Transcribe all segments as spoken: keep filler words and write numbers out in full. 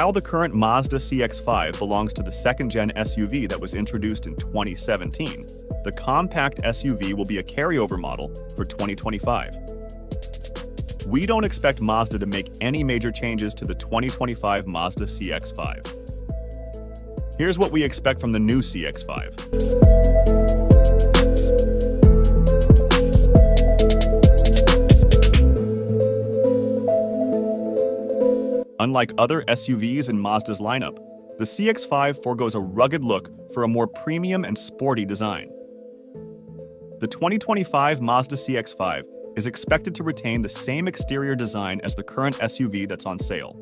While the current Mazda C X five belongs to the second-gen S U V that was introduced in twenty seventeen, the compact S U V will be a carryover model for twenty twenty-five. We don't expect Mazda to make any major changes to the twenty twenty-five Mazda C X five. Here's what we expect from the new C X five. Unlike other S U Vs in Mazda's lineup, the C X five forgoes a rugged look for a more premium and sporty design. The twenty twenty-five Mazda C X five is expected to retain the same exterior design as the current S U V that's on sale.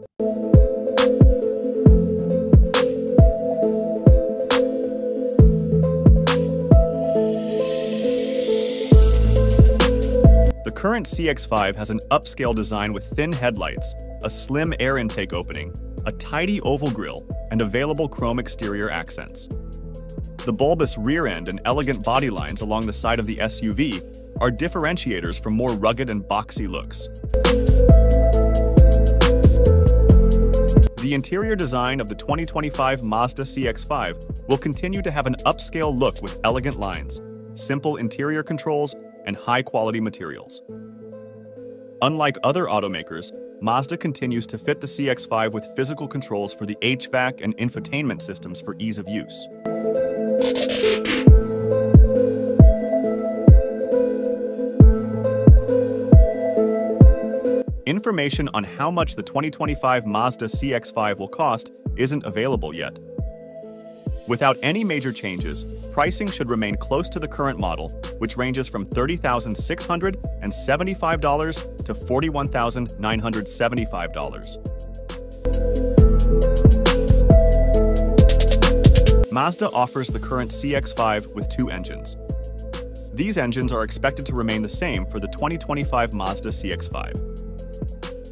The current C X five has an upscale design with thin headlights, a slim air intake opening, a tidy oval grille, and available chrome exterior accents. The bulbous rear end and elegant body lines along the side of the S U V are differentiators from more rugged and boxy looks. The interior design of the twenty twenty-five Mazda C X five will continue to have an upscale look with elegant lines, simple interior controls, and high-quality materials. Unlike other automakers, Mazda continues to fit the C X five with physical controls for the H V A C and infotainment systems for ease of use. Information on how much the twenty twenty-five Mazda C X five will cost isn't available yet. Without any major changes, pricing should remain close to the current model, which ranges from thirty thousand six hundred seventy-five dollars to forty-one thousand nine hundred seventy-five dollars. Mazda offers the current C X five with two engines. These engines are expected to remain the same for the twenty twenty-five Mazda C X five.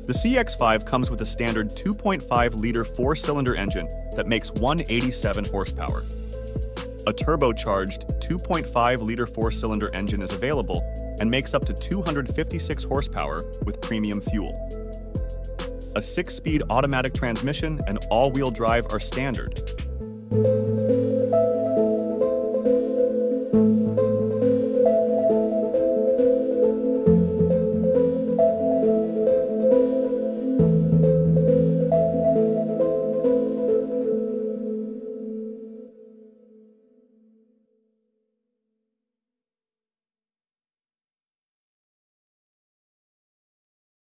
The C X five comes with a standard two point five liter four-cylinder engine that makes one hundred eighty-seven horsepower. A turbocharged two point five liter four-cylinder engine is available and makes up to two hundred fifty-six horsepower with premium fuel. A six-speed automatic transmission and all-wheel drive are standard.